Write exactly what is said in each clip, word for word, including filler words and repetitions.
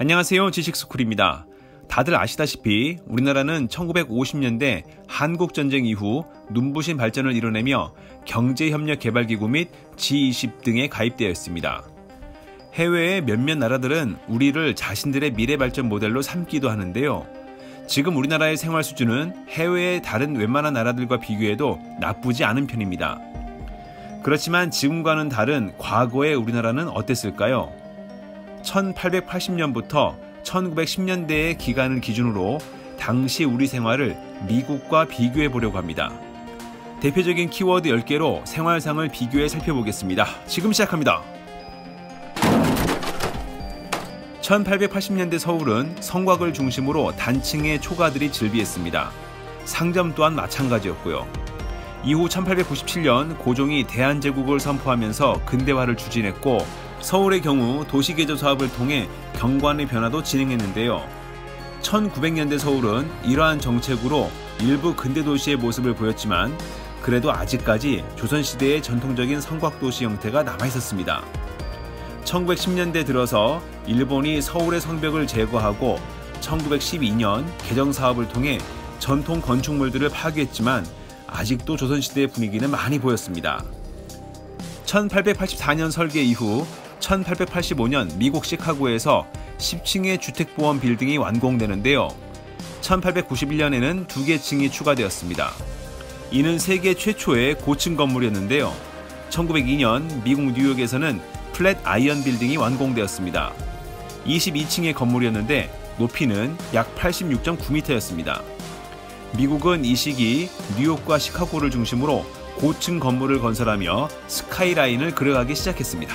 안녕하세요, 지식스쿨입니다. 다들 아시다시피 우리나라는 천구백오십 년대 한국전쟁 이후 눈부신 발전을 이뤄내며 경제협력개발기구 및 지 이십 등에 가입되어 있습니다. 해외의 몇몇 나라들은 우리를 자신들의 미래 발전 모델로 삼기도 하는데요. 지금 우리나라의 생활 수준은 해외의 다른 웬만한 나라들과 비교해도 나쁘지 않은 편입니다. 그렇지만 지금과는 다른 과거의 우리나라는 어땠을까요? 천팔백팔십 년부터 천구백십 년대의 기간을 기준으로 당시 우리 생활을 미국과 비교해 보려고 합니다. 대표적인 키워드 열 개로 생활상을 비교해 살펴보겠습니다. 지금 시작합니다. 천팔백팔십 년대 서울은 성곽을 중심으로 단층의 초가들이 즐비했습니다. 상점 또한 마찬가지였고요. 이후 천팔백구십칠 년 고종이 대한제국을 선포하면서 근대화를 추진했고, 서울의 경우 도시개조 사업을 통해 경관의 변화도 진행했는데요. 천구백 년대 서울은 이러한 정책으로 일부 근대도시의 모습을 보였지만 그래도 아직까지 조선시대의 전통적인 성곽도시 형태가 남아있었습니다. 천구백십 년대 들어서 일본이 서울의 성벽을 제거하고 천구백십이 년 개정사업을 통해 전통 건축물들을 파괴했지만 아직도 조선시대의 분위기는 많이 보였습니다. 천팔백팔십사 년 설계 이후 천팔백팔십오 년 미국 시카고에서 십 층의 주택보험 빌딩이 완공되는데요. 천팔백구십일 년에는 두 개 층이 추가되었습니다. 이는 세계 최초의 고층 건물이었는데요. 천구백이 년 미국 뉴욕에서는 플랫 아이언 빌딩이 완공되었습니다. 이십이 층의 건물이었는데 높이는 약 팔십육 점 구 미터였습니다. 미국은 이 시기 뉴욕과 시카고를 중심으로 고층 건물을 건설하며 스카이라인을 그려가기 시작했습니다.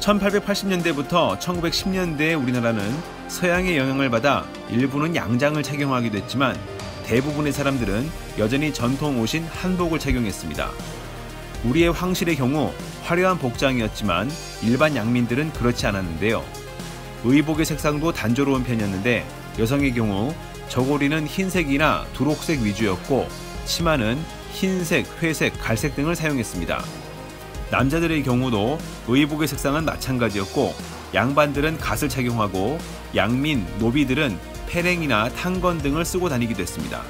천팔백팔십 년대부터 천구백십 년대의 우리나라는 서양의 영향을 받아 일부는 양장을 착용하기도 했지만 대부분의 사람들은 여전히 전통 옷인 한복을 착용했습니다. 우리의 황실의 경우 화려한 복장이었지만 일반 양민들은 그렇지 않았는데요. 의복의 색상도 단조로운 편이었는데 여성의 경우 저고리는 흰색이나 두록색 위주였고 치마는 흰색, 회색, 갈색 등을 사용했습니다. 남자들의 경우도 의복의 색상은 마찬가지였고 양반들은 갓을 착용하고 양민, 노비들은 패랭이나 탕건 등을 쓰고 다니기도 했습니다.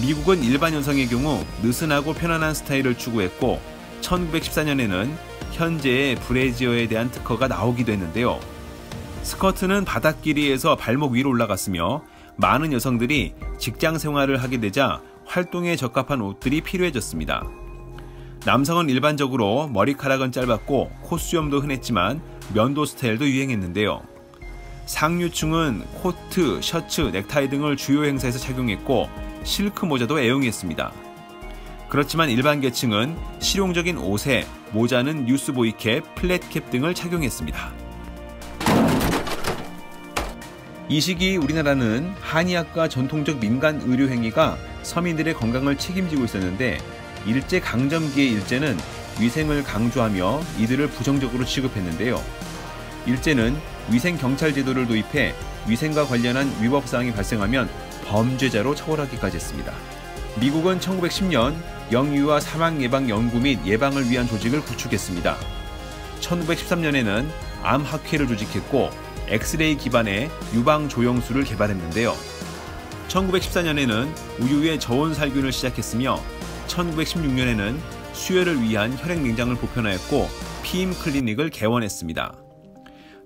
미국은 일반 여성의 경우 느슨하고 편안한 스타일을 추구했고 천구백십사 년에는 현재의 브래지어에 대한 특허가 나오기도 했는데요. 스커트는 바닥 길이에서 발목 위로 올라갔으며 많은 여성들이 직장 생활을 하게 되자 활동에 적합한 옷들이 필요해졌습니다. 남성은 일반적으로 머리카락은 짧았고 콧수염도 흔했지만 면도 스타일도 유행했는데요. 상류층은 코트, 셔츠, 넥타이 등을 주요 행사에서 착용했고 실크 모자도 애용했습니다. 그렇지만 일반 계층은 실용적인 옷에 모자는 뉴스보이캡, 플랫캡 등을 착용했습니다. 이 시기 우리나라는 한의학과 전통적 민간 의료 행위가 서민들의 건강을 책임지고 있었는데 일제강점기의 일제는 위생을 강조하며 이들을 부정적으로 취급했는데요. 일제는 위생경찰 제도를 도입해 위생과 관련한 위법사항이 발생하면 범죄자로 처벌하기까지 했습니다. 미국은 천구백십 년 영유아 사망예방연구 및 예방을 위한 조직을 구축했습니다. 천구백십삼 년에는 암학회를 조직했고 엑스레이 기반의 유방조영술을 개발했는데요. 천구백십사 년에는 우유에 저온 살균을 시작했으며 천구백십육 년에는 수혈을 위한 혈액냉장을 보편화했고 피임 클리닉을 개원했습니다.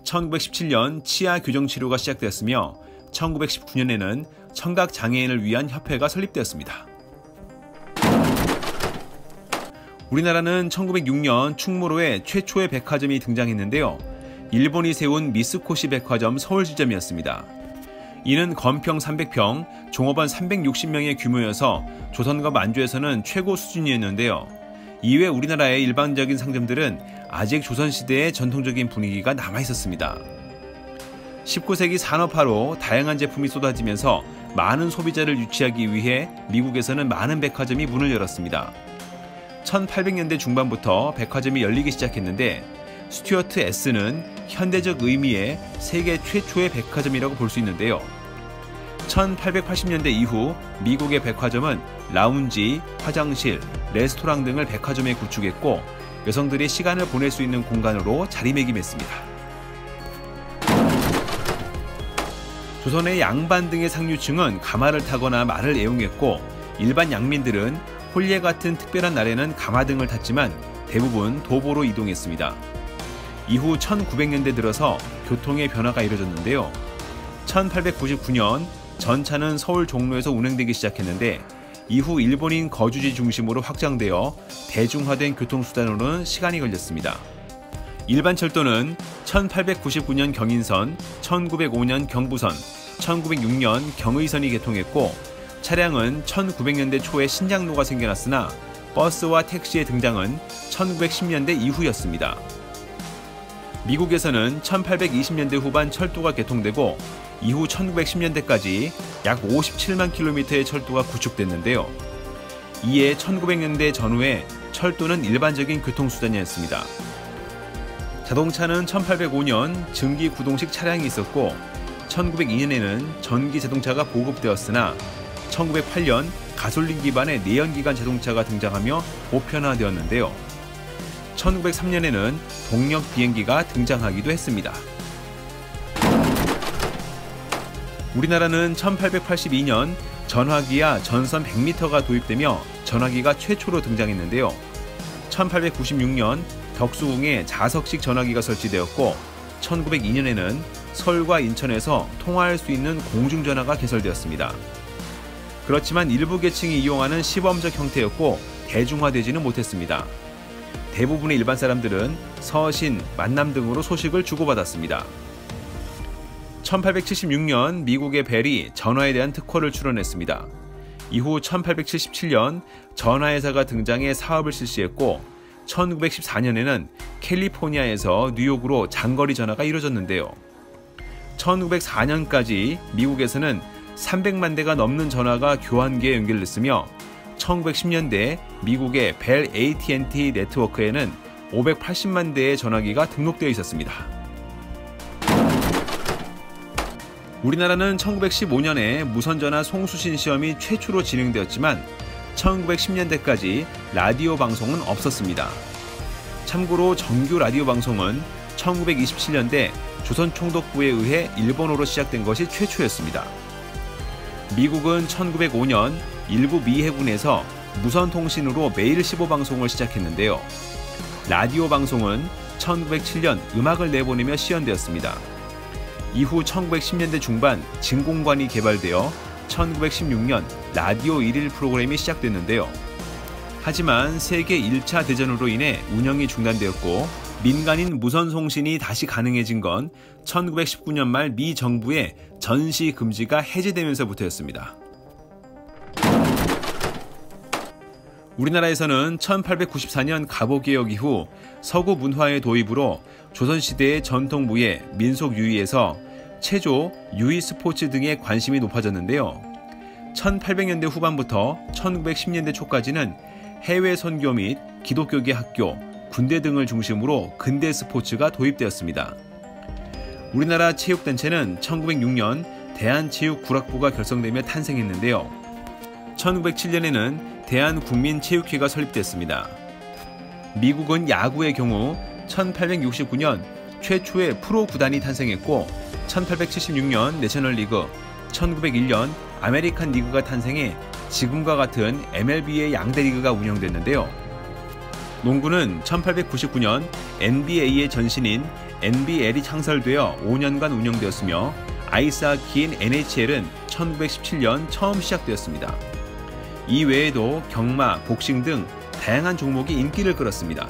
천구백십칠 년 치아 교정치료가 시작되었으며 천구백십구 년에는 청각장애인을 위한 협회가 설립되었습니다. 우리나라는 천구백육 년 충무로에 최초의 백화점이 등장했는데요. 일본이 세운 미스코시 백화점 서울지점이었습니다. 이는 건평 삼백 평, 종업원 삼백육십 명의 규모여서 조선과 만주에서는 최고 수준이었는데요. 이외 우리나라의 일반적인 상점들은 아직 조선시대의 전통적인 분위기가 남아있었습니다. 십구 세기 산업화로 다양한 제품이 쏟아지면서 많은 소비자를 유치하기 위해 미국에서는 많은 백화점이 문을 열었습니다. 천팔백 년대 중반부터 백화점이 열리기 시작했는데 스튜어트 S는 현대적 의미의 세계 최초의 백화점이라고 볼 수 있는데요. 천팔백팔십 년대 이후 미국의 백화점은 라운지, 화장실, 레스토랑 등을 백화점에 구축했고 여성들이 시간을 보낼 수 있는 공간으로 자리매김했습니다. 조선의 양반 등의 상류층은 가마를 타거나 말을 애용했고, 일반 양민들은 홀례 같은 특별한 날에는 가마 등을 탔지만 대부분 도보로 이동했습니다. 이후 천구백 년대 들어서 교통의 변화가 이뤄졌는데요. 천팔백구십구 년 전차는 서울 종로에서 운행되기 시작했는데 이후 일본인 거주지 중심으로 확장되어 대중화된 교통수단으로는 시간이 걸렸습니다. 일반 철도는 천팔백구십구 년 경인선, 천구백오 년 경부선, 천구백육 년 경의선이 개통했고 차량은 천구백 년대 초에 신장로가 생겨났으나 버스와 택시의 등장은 천구백십 년대 이후였습니다. 미국에서는 천팔백이십 년대 후반 철도가 개통되고 이후 천구백십 년대까지 약 오십칠만 킬로미터의 철도가 구축됐는데요. 이에 천구백 년대 전후에 철도는 일반적인 교통수단이었습니다. 자동차는 천팔백오 년 증기 구동식 차량이 있었고 천구백이 년에는 전기 자동차가 보급되었으나 천구백팔 년 가솔린 기반의 내연기관 자동차가 등장하며 보편화되었는데요. 천구백삼 년에는 동력 비행기가 등장하기도 했습니다. 우리나라는 천팔백팔십이 년 전화기와 전선 백 미터가 도입되며 전화기가 최초로 등장했는데요. 천팔백구십육 년 덕수궁에 자석식 전화기가 설치되었고 천구백이 년에는 서울과 인천에서 통화할 수 있는 공중전화가 개설되었습니다. 그렇지만 일부 계층이 이용하는 시범적 형태였고 대중화되지는 못했습니다. 대부분의 일반 사람들은 서신, 만남 등으로 소식을 주고받았습니다. 천팔백칠십육 년 미국의 벨이 전화에 대한 특허를 출원했습니다. 이후 천팔백칠십칠 년 전화회사가 등장해 사업을 실시했고 천구백십사 년에는 캘리포니아에서 뉴욕으로 장거리 전화가 이루어졌는데요. 천구백사 년까지 미국에서는 삼백만 대가 넘는 전화가 교환기에 연결됐으며 천구백십 년대 미국의 벨 에이 티 앤 티 네트워크에는 오백팔십만 대의 전화기가 등록되어 있었습니다. 우리나라는 천구백십오 년에 무선전화 송수신 시험이 최초로 진행되었지만 천구백십 년대까지 라디오 방송은 없었습니다. 참고로 정규 라디오 방송은 천구백이십칠 년대 조선총독부에 의해 일본어로 시작된 것이 최초였습니다. 미국은 천구백오 년 일부 미 해군에서 무선통신으로 매일 십오 방송을 시작했는데요. 라디오 방송은 천구백칠 년 음악을 내보내며 시연되었습니다. 이후 천구백십 년대 중반 진공관이 개발되어 천구백십육 년 라디오 일일 프로그램이 시작됐는데요. 하지만 세계 일 차 대전으로 인해 운영이 중단되었고 민간인 무선송신이 다시 가능해진 건 천구백십구 년 말 미 정부의 전시 금지가 해제되면서부터였습니다. 우리나라에서는 천팔백구십사 년 갑오개혁 이후 서구 문화의 도입으로 조선시대의 전통 무예, 민속 유희에서 체조, 유희 스포츠 등의 관심이 높아졌는데요. 천팔백 년대 후반부터 천구백십 년대 초까지는 해외 선교 및 기독교계 학교, 군대 등을 중심으로 근대 스포츠가 도입되었습니다. 우리나라 체육단체는 천구백육 년 대한체육구락부가 결성되며 탄생했는데요. 천구백칠 년에는 대한국민체육회가 설립됐습니다. 미국은 야구의 경우 천팔백육십구 년 최초의 프로 구단이 탄생했고 천팔백칠십육 년 내셔널 리그, 천구백일 년 아메리칸 리그가 탄생해 지금과 같은 엠 엘 비의 양대 리그가 운영됐는데요. 농구는 천팔백구십구 년 엔 비 에이의 전신인 엔 비 엘이 창설되어 오 년간 운영되었으며 아이스하키인 엔 에이치 엘은 천구백십칠 년 처음 시작되었습니다. 이 외에도 경마, 복싱 등 다양한 종목이 인기를 끌었습니다.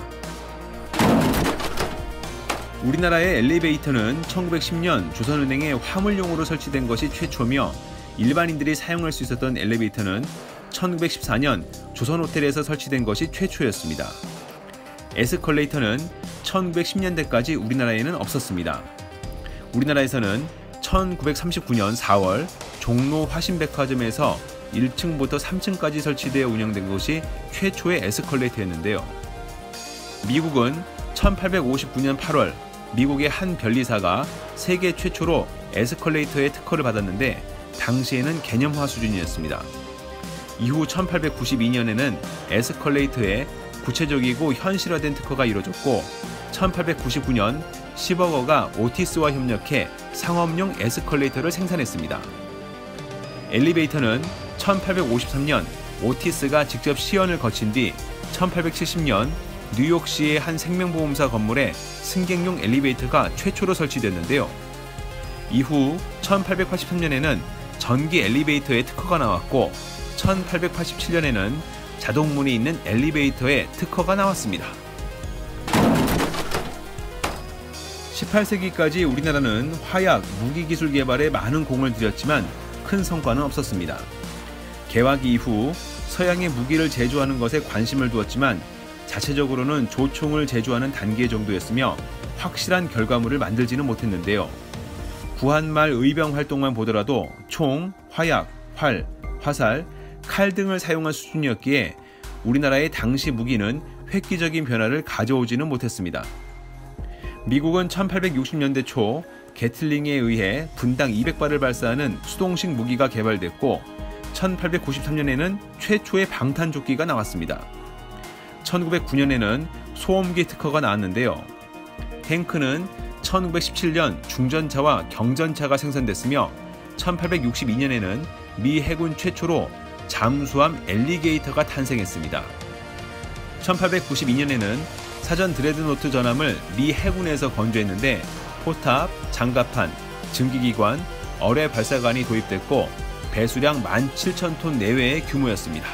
우리나라의 엘리베이터는 천구백십 년 조선은행에 화물용으로 설치된 것이 최초며 일반인들이 사용할 수 있었던 엘리베이터는 천구백십사 년 조선호텔에서 설치된 것이 최초였습니다. 에스컬레이터는 천구백십 년대까지 우리나라에는 없었습니다. 우리나라에서는 천구백삼십구 년 사월 종로 화신백화점에서 일 층부터 삼 층까지 설치되어 운영된 것이 최초의 에스컬레이터였는데요. 미국은 천팔백오십구 년 팔월 미국의 한 변리사가 세계 최초로 에스컬레이터의 특허를 받았는데 당시에는 개념화 수준이었습니다. 이후 천팔백구십이 년에는 에스컬레이터에 구체적이고 현실화된 특허가 이뤄졌고 천팔백구십구 년 시버거가 오티스와 협력해 상업용 에스컬레이터를 생산했습니다. 엘리베이터는 천팔백오십삼 년 오티스가 직접 시연을 거친 뒤 천팔백칠십 년 뉴욕시의 한 생명보험사 건물에 승객용 엘리베이터가 최초로 설치됐는데요. 이후 천팔백팔십삼 년에는 전기 엘리베이터의 특허가 나왔고 천팔백팔십칠 년에는 자동문이 있는 엘리베이터의 특허가 나왔습니다. 십팔 세기까지 우리나라는 화약, 무기기술 개발에 많은 공을 들였지만 큰 성과는 없었습니다. 개화기 이후 서양의 무기를 제조하는 것에 관심을 두었지만 자체적으로는 조총을 제조하는 단계 정도였으며 확실한 결과물을 만들지는 못했는데요. 구한말 의병 활동만 보더라도 총, 화약, 활, 화살, 칼 등을 사용한 수준이었기에 우리나라의 당시 무기는 획기적인 변화를 가져오지는 못했습니다. 미국은 천팔백육십 년대 초 게틀링에 의해 분당 이백 발을 발사하는 수동식 무기가 개발됐고 천팔백구십삼 년에는 최초의 방탄조끼가 나왔습니다. 천구백구 년에는 소음기 특허가 나왔는데요. 탱크는 천구백십칠 년 중전차와 경전차가 생산됐으며 천팔백육십이 년에는 미 해군 최초로 잠수함 엘리게이터가 탄생했습니다. 천팔백구십이 년에는 사전 드레드노트 전함을 미 해군에서 건조했는데 포탑, 장갑판, 증기기관, 어뢰 발사관이 도입됐고 배수량 만 칠천 톤 내외의 규모였습니다.